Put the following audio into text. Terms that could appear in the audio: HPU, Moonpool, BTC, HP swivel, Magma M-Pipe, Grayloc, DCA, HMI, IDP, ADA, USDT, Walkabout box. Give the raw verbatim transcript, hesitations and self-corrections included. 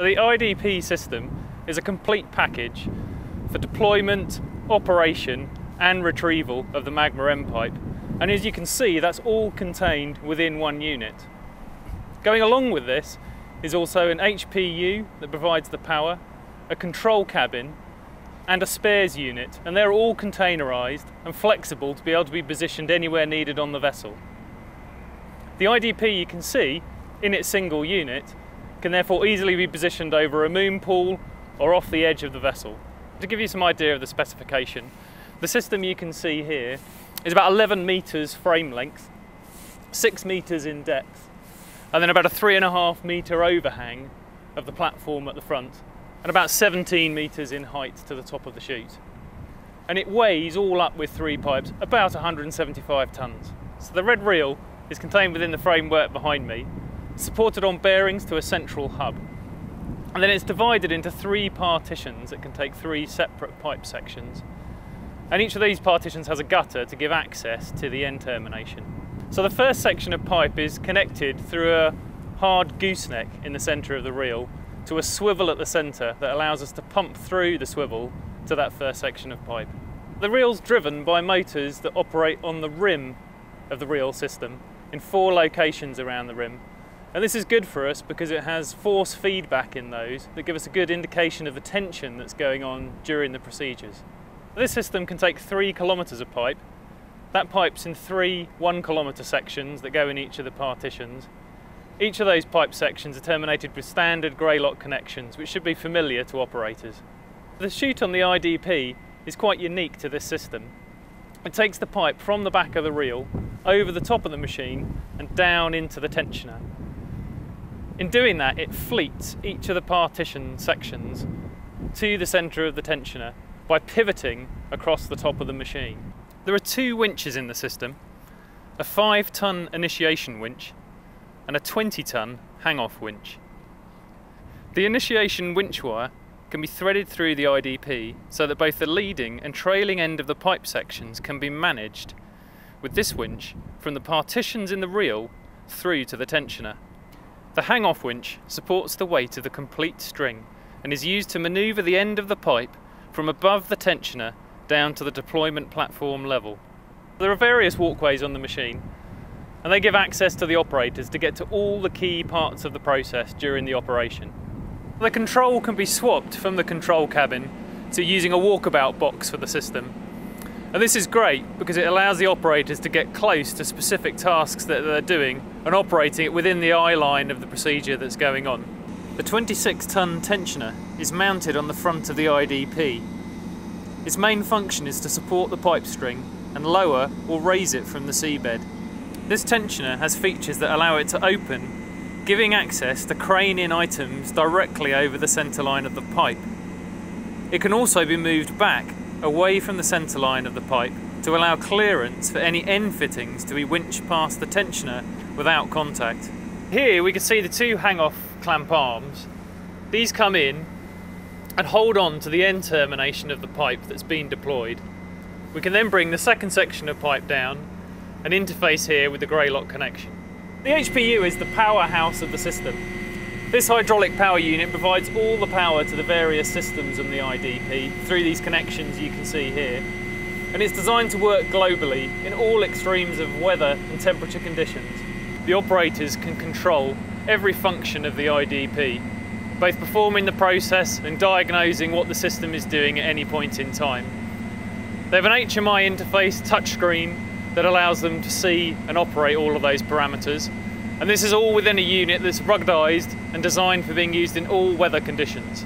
The I D P system is a complete package for deployment, operation and retrieval of the Magma M-Pipe, and as you can see, that's all contained within one unit. Going along with this is also an H P U that provides the power, a control cabin and a spares unit, and they're all containerised and flexible to be able to be positioned anywhere needed on the vessel. The I D P, you can see, in its single unit, can therefore easily be positioned over a moonpool or off the edge of the vessel. To give you some idea of the specification, the system you can see here is about eleven metres frame length, six metres in depth, and then about a three and a half metre overhang of the platform at the front, and about seventeen metres in height to the top of the chute. And it weighs, all up with three pipes, about one hundred seventy-five tonnes. So the red reel is contained within the framework behind me, supported on bearings to a central hub. And then it's divided into three partitions that can take three separate pipe sections. And each of these partitions has a gutter to give access to the end termination. So the first section of pipe is connected through a hard gooseneck in the centre of the reel to a swivel at the centre that allows us to pump through the swivel to that first section of pipe. The reel's driven by motors that operate on the rim of the reel system in four locations around the rim. And this is good for us because it has force feedback in those that give us a good indication of the tension that's going on during the procedures. This system can take three kilometres of pipe. That pipe's in three one kilometre sections that go in each of the partitions. Each of those pipe sections are terminated with standard Grayloc connections, which should be familiar to operators. The chute on the I D P is quite unique to this system. It takes the pipe from the back of the reel over the top of the machine and down into the tensioner. In doing that, it fleets each of the partition sections to the centre of the tensioner by pivoting across the top of the machine. There are two winches in the system, a five tonne initiation winch and a twenty tonne hang-off winch. The initiation winch wire can be threaded through the I D P so that both the leading and trailing end of the pipe sections can be managed with this winch from the partitions in the reel through to the tensioner. The hang-off winch supports the weight of the complete string and is used to manoeuvre the end of the pipe from above the tensioner down to the deployment platform level. There are various walkways on the machine, and they give access to the operators to get to all the key parts of the process during the operation. The control can be swapped from the control cabin to using a walkabout box for the system. And this is great because it allows the operators to get close to specific tasks that they're doing and operating it within the eye line of the procedure that's going on. The twenty-six tonne tensioner is mounted on the front of the I D P. Its main function is to support the pipe string and lower or raise it from the seabed. This tensioner has features that allow it to open, giving access to crane in items directly over the centre line of the pipe. It can also be moved back away from the centre line of the pipe to allow clearance for any end fittings to be winched past the tensioner without contact. Here we can see the two hang-off clamp arms. These come in and hold on to the end termination of the pipe that's been deployed. We can then bring the second section of pipe down and interface here with the Grayloc connection. The H P U is the powerhouse of the system. This hydraulic power unit provides all the power to the various systems on the I D P through these connections you can see here. And it's designed to work globally in all extremes of weather and temperature conditions. The operators can control every function of the I D P, both performing the process and diagnosing what the system is doing at any point in time. They have an H M I interface touchscreen that allows them to see and operate all of those parameters. And this is all within a unit that's ruggedised and designed for being used in all weather conditions.